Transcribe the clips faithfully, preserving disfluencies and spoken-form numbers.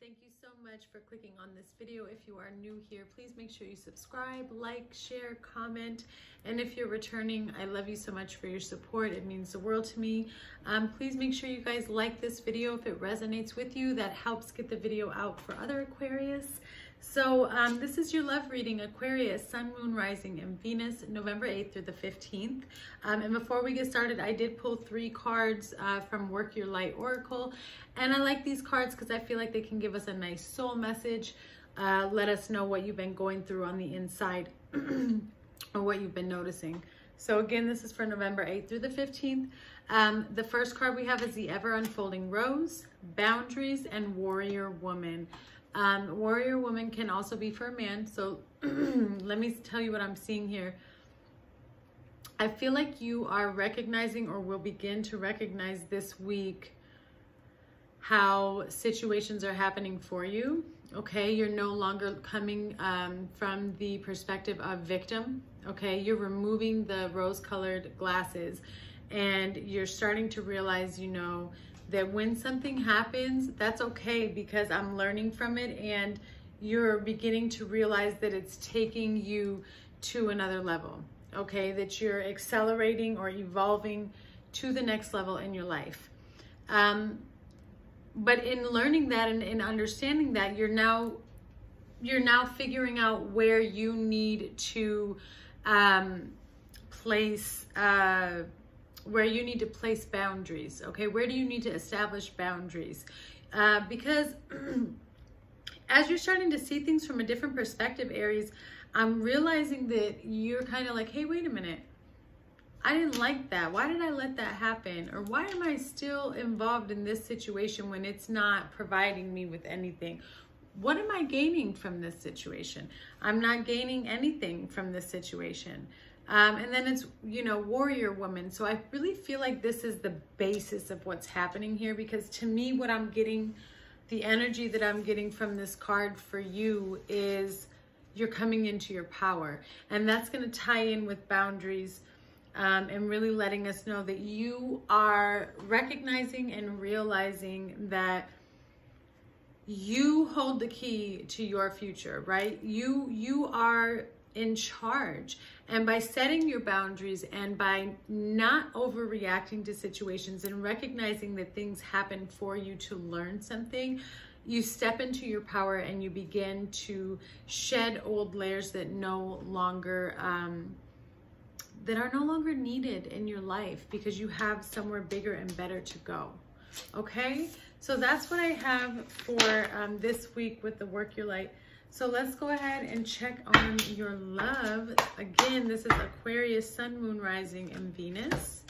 Thank you so much for clicking on this video. If you are new here, please make sure you subscribe, like, share, comment. And if you're returning, I love you so much for your support. It means the world to me. Um, please make sure you guys like this video if it resonates with you. That helps get the video out for other Aquarius. So um, this is your love reading, Aquarius, Sun, Moon, Rising, and Venus, November eighth through the fifteenth. Um, and before we get started, I did pull three cards uh, from Work Your Light Oracle. And I like these cards because I feel like they can give us a nice soul message. Uh, let us know what you've been going through on the inside or what you've been noticing. So again, this is for November eighth through the fifteenth. Um, the first card we have is the Ever Unfolding Rose, Boundaries, and Warrior Woman. Um, warrior woman can also be for a man. So let me tell you what I'm seeing here. I feel like you are recognizing or will begin to recognize this week how situations are happening for you. Okay, you're no longer coming um, from the perspective of victim. Okay, you're removing the rose-colored glasses and you're starting to realize, you know, that when something happens, that's okay because I'm learning from it, and you're beginning to realize that it's taking you to another level, okay? That you're accelerating or evolving to the next level in your life. Um, but in learning that and in understanding that, you're now, you're now figuring out where you need to um, place uh, where you need to place boundaries, okay? Where do you need to establish boundaries? Uh, because as you're starting to see things from a different perspective, Aries, I'm realizing that you're kind of like, hey, wait a minute. I didn't like that. Why did I let that happen? Or why am I still involved in this situation when it's not providing me with anything? What am I gaining from this situation? I'm not gaining anything from this situation. Um, and then it's, you know, warrior woman. So I really feel like this is the basis of what's happening here, because to me, what I'm getting, the energy that I'm getting from this card for you is you're coming into your power. And that's going to tie in with boundaries um, and really letting us know that you are recognizing and realizing that you hold the key to your future, right? You, you are in charge, and by setting your boundaries and by not overreacting to situations and recognizing that things happen for you to learn something, you step into your power and you begin to shed old layers that no longer um, that are no longer needed in your life, because you have somewhere bigger and better to go. Okay, so that's what I have for um, this week with the Work Your Light. So let's go ahead and check on your love. Again, this is Aquarius, Sun, Moon, Rising, and Venus.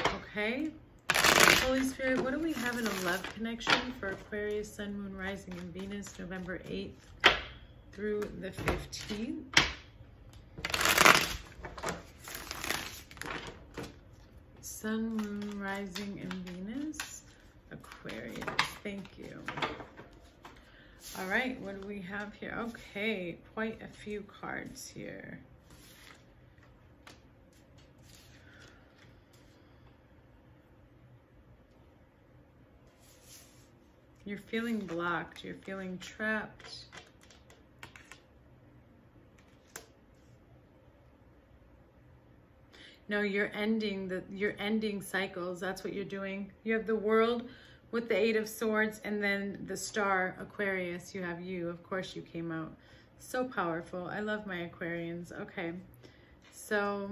Okay. Holy Spirit, what do we have in a love connection for Aquarius, Sun, Moon, Rising, and Venus, November eighth through the fifteenth? Sun, Moon, Rising, and Venus. Aquarius, thank you. All right, what do we have here? Okay, quite a few cards here. You're feeling blocked, you're feeling trapped. No, you're ending the you're ending cycles. That's what you're doing. You have the World with the Eight of Swords, and then the Star, Aquarius. You have you. Of course you came out. So powerful. I love my Aquarians. Okay. So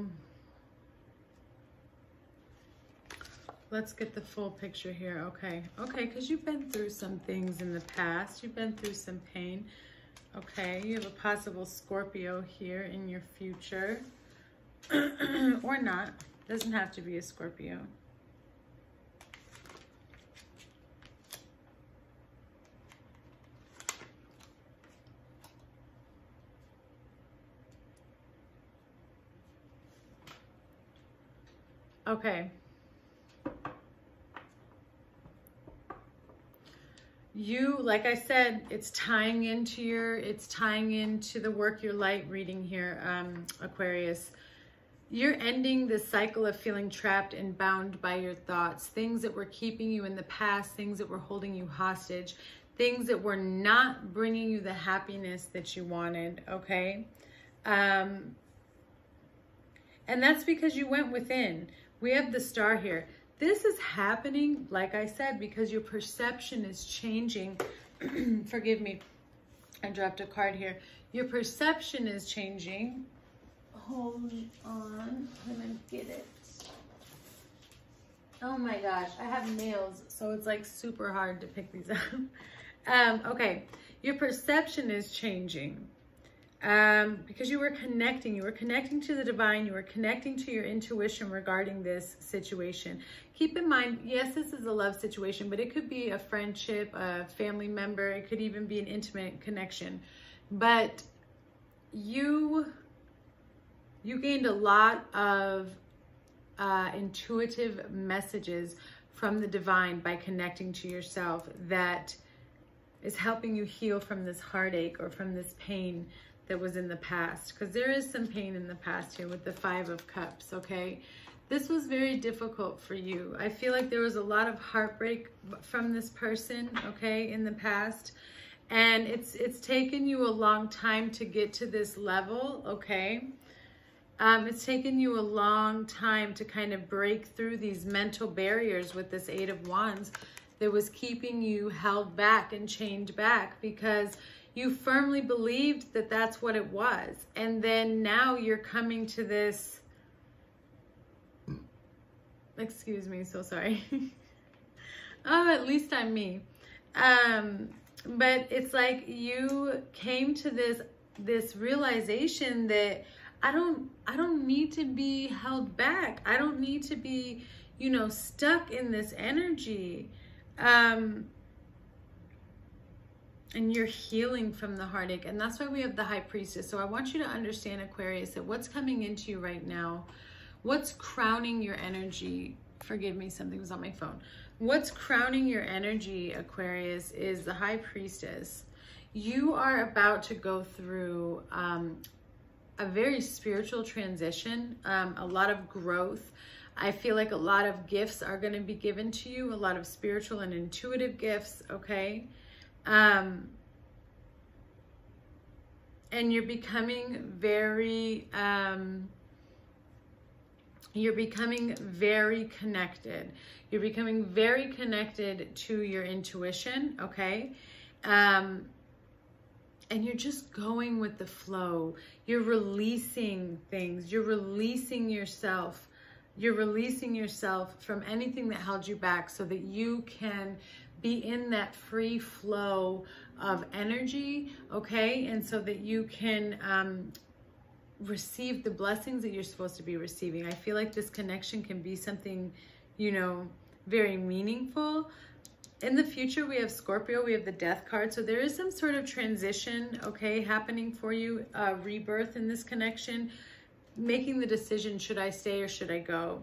let's get the full picture here. Okay. Okay, because you've been through some things in the past. You've been through some pain. Okay. You have a possible Scorpio here in your future. Or not. Doesn't have to be a Scorpio. Okay. You, like I said, it's tying into your, it's tying into the Work Your Light reading here, um, Aquarius. You're ending the cycle of feeling trapped and bound by your thoughts, things that were keeping you in the past, things that were holding you hostage, things that were not bringing you the happiness that you wanted, okay? Um, and that's because you went within. We have the star here. This is happening, like I said, because your perception is changing. Forgive me, I dropped a card here. Your perception is changing. Hold on, let me get it. Oh my gosh, I have nails, so it's like super hard to pick these up. Um, okay, your perception is changing um, because you were connecting. You were connecting to the divine. You were connecting to your intuition regarding this situation. Keep in mind, yes, this is a love situation, but it could be a friendship, a family member. It could even be an intimate connection. But you, you gained a lot of uh, intuitive messages from the divine by connecting to yourself that is helping you heal from this heartache or from this pain that was in the past. Because there is some pain in the past here with the Five of Cups, okay? This was very difficult for you. I feel like there was a lot of heartbreak from this person, okay, in the past. And it's, it's taken you a long time to get to this level, okay? Um, it's taken you a long time to kind of break through these mental barriers with this Eight of Wands that was keeping you held back and chained back because you firmly believed that that's what it was. And then now you're coming to this, excuse me, so sorry. Oh, at least I'm me. Um, but it's like you came to this, this realization that I don't, I don't need to be held back. I don't need to be, you know, stuck in this energy. Um, and you're healing from the heartache. And that's why we have the High Priestess. So I want you to understand, Aquarius, that what's coming into you right now, what's crowning your energy, forgive me, something was on my phone. What's crowning your energy, Aquarius, is the High Priestess. You are about to go through um, a very spiritual transition, um, a lot of growth. I feel like a lot of gifts are going to be given to you, a lot of spiritual and intuitive gifts, okay? Um, and you're becoming very, um, you're becoming very connected. You're becoming very connected to your intuition, okay? Um, and you're just going with the flow. You're releasing things. You're releasing yourself. You're releasing yourself from anything that held you back so that you can be in that free flow of energy, okay? And so that you can um, receive the blessings that you're supposed to be receiving. I feel like this connection can be something, you know, very meaningful. In the future, we have Scorpio, we have the Death card. So there is some sort of transition, okay, happening for you, uh, rebirth in this connection. Making the decision, should I stay or should I go?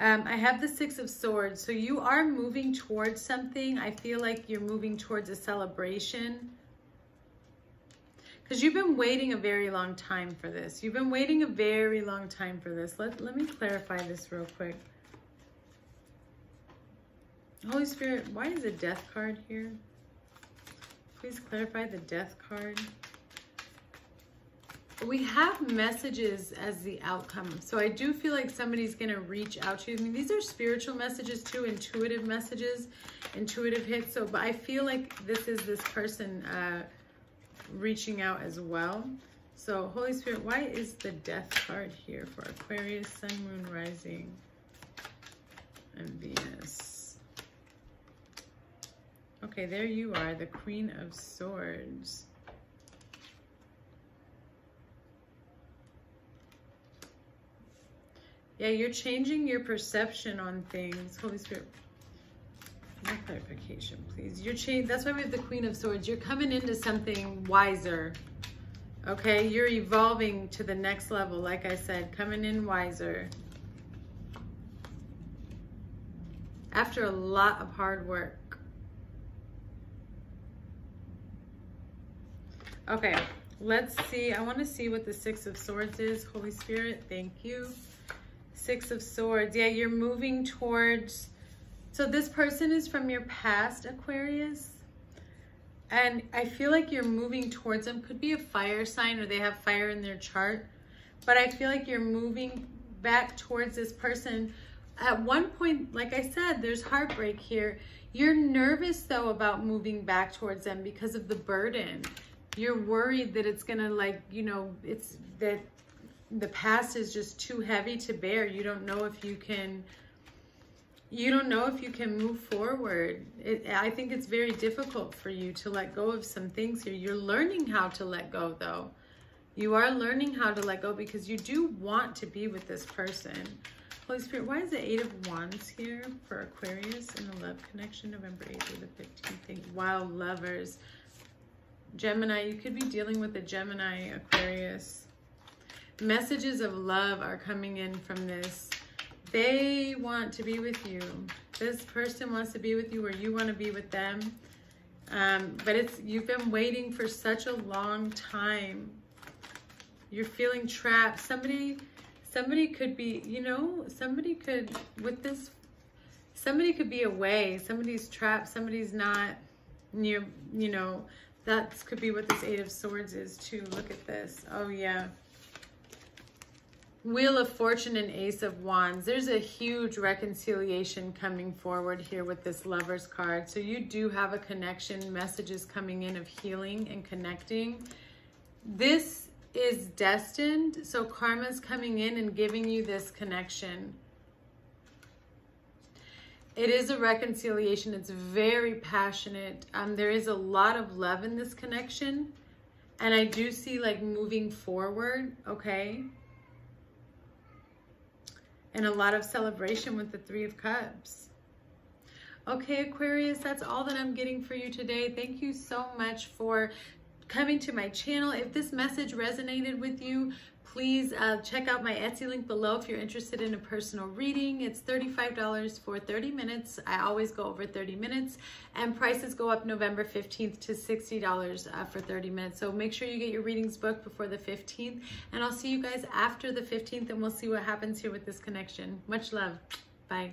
Um, I have the Six of Swords. So you are moving towards something. I feel like you're moving towards a celebration. Because you've been waiting a very long time for this. You've been waiting a very long time for this. Let, let me clarify this real quick. Holy Spirit, why is the Death card here? Please clarify the Death card. We have messages as the outcome. So I do feel like somebody's going to reach out to you. I mean, these are spiritual messages too, intuitive messages, intuitive hits. So, but I feel like this is this person uh, reaching out as well. So Holy Spirit, why is the Death card here for Aquarius, Sun, Moon, Rising, and Venus? Okay, there you are, the Queen of Swords. Yeah, you're changing your perception on things. Holy Spirit, more clarification, please. You're changing. That's why we have the Queen of Swords. You're coming into something wiser, okay? You're evolving to the next level, like I said, coming in wiser. After a lot of hard work. Okay, let's see. I want to see what the Six of Swords is. Holy Spirit, thank you. Six of Swords. Yeah, you're moving towards, so this person is from your past, Aquarius. and I feel like you're moving towards them. Could be a fire sign, or they have fire in their chart, but I feel like you're moving back towards this person. At one point, like I said, there's heartbreak here. You're nervous though about moving back towards them because of the burden. You're worried that it's gonna, like, you know, it's that the past is just too heavy to bear. You don't know if you can, you don't know if you can move forward. It, I think it's very difficult for you to let go of some things here. You're learning how to let go though. You are learning how to let go because you do want to be with this person. Holy Spirit, why is the Eight of Wands here for Aquarius in the love connection, November eighth through the fifteenth? Wow, lovers. Gemini, you could be dealing with a Gemini, Aquarius. Messages of love are coming in from this. They want to be with you. This person wants to be with you, or you want to be with them. Um, but it's, you've been waiting for such a long time. You're feeling trapped. Somebody... Somebody could be, you know, somebody could, with this, somebody could be away. Somebody's trapped. Somebody's not near, you know, that could be what this Eight of Swords is too. Look at this. Oh, yeah. Wheel of Fortune and Ace of Wands. There's a huge reconciliation coming forward here with this Lover's card. So you do have a connection. Messages coming in of healing and connecting. This is destined, so karma's coming in and giving you this connection. It is a reconciliation. It's very passionate. Um, there is a lot of love in this connection, and I do see like moving forward, okay? And a lot of celebration with the Three of Cups. Okay, Aquarius, that's all that I'm getting for you today. Thank you so much for coming to my channel. If this message resonated with you, please uh, check out my Etsy link below if you're interested in a personal reading. It's thirty-five dollars for thirty minutes. I always go over thirty minutes, and prices go up November fifteenth to sixty dollars uh, for thirty minutes. So make sure you get your readings booked before the fifteenth, and I'll see you guys after the fifteenth, and we'll see what happens here with this connection. Much love. Bye.